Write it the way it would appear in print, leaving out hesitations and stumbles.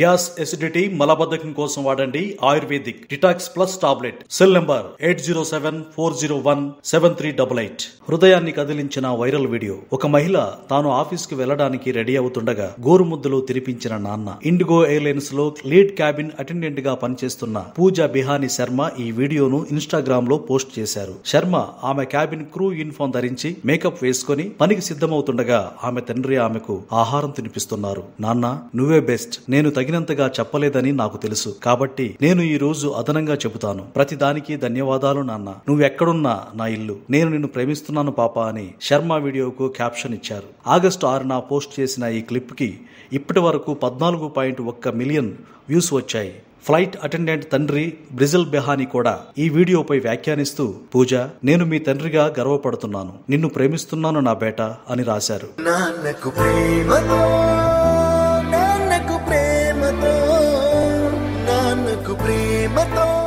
Gas acidity మలబద్ధకం కోసం వాడండి ayurvedic detox plus tablet cell number 8074017388 హృదయాన్ని కదిలించిన వైరల్ వీడియో ఒక మహిళ తాను ఆఫీస్కి వెళ్ళడానికి రెడీ అవుతుండగా గోరుముద్దలు తినిపించిన నాన్న ఇండిగో ఎయిర్లైన్స్ లో లీడ్ క్యాబిన్ అటెండెంట్ గా పనిచేస్తున్న పూజా బిహానీ శర్మ ఈ వీడియోను ఇన్‌స్టాగ్రామ్ లో పోస్ట్ చేశారు. శర్మ ఆమె క్యాబిన్ క్రూ యూనిఫామ్ ధరించి మేకప్ వేసుకుని పనికి సిద్ధమవుతుండగా ఆమె తండ్రి ఆమెకు ఆహారం తినిపిస్తున్నారు. నాన్న నువ్వే బెస్ట్, నేను తగినంతగా చెప్పలేదని నాకు తెలుసు, కాబట్టి నేను ఈ రోజు అదనంగా చెబుతాను. ప్రతిదానికి ధన్యవాదాలు నాన్న, నువ్వెక్కడున్నా నా ఇల్లు, నేను నిన్ను ప్రేమిస్తున్నాను పాపా అని శర్మ వీడియోకు క్యాప్షన్ ఇచ్చారు. ఆగస్టు 6న పోస్ట్ చేసిన ఈ క్లిప్ కి ఇప్పటి వరకు 14.1 మిలియన్ వ్యూస్ వచ్చాయి. ఫ్లైట్ అటెండెంట్ తండ్రి బ్రిజిల్ బిహానీ కూడా ఈ వీడియోపై వ్యాఖ్యానిస్తూ పూజ నేను మీ తండ్రిగా గర్వపడుతున్నాను, నిన్ను ప్రేమిస్తున్నాను నా బేట అని రాశారు. నాన్నకు ప్రేమతో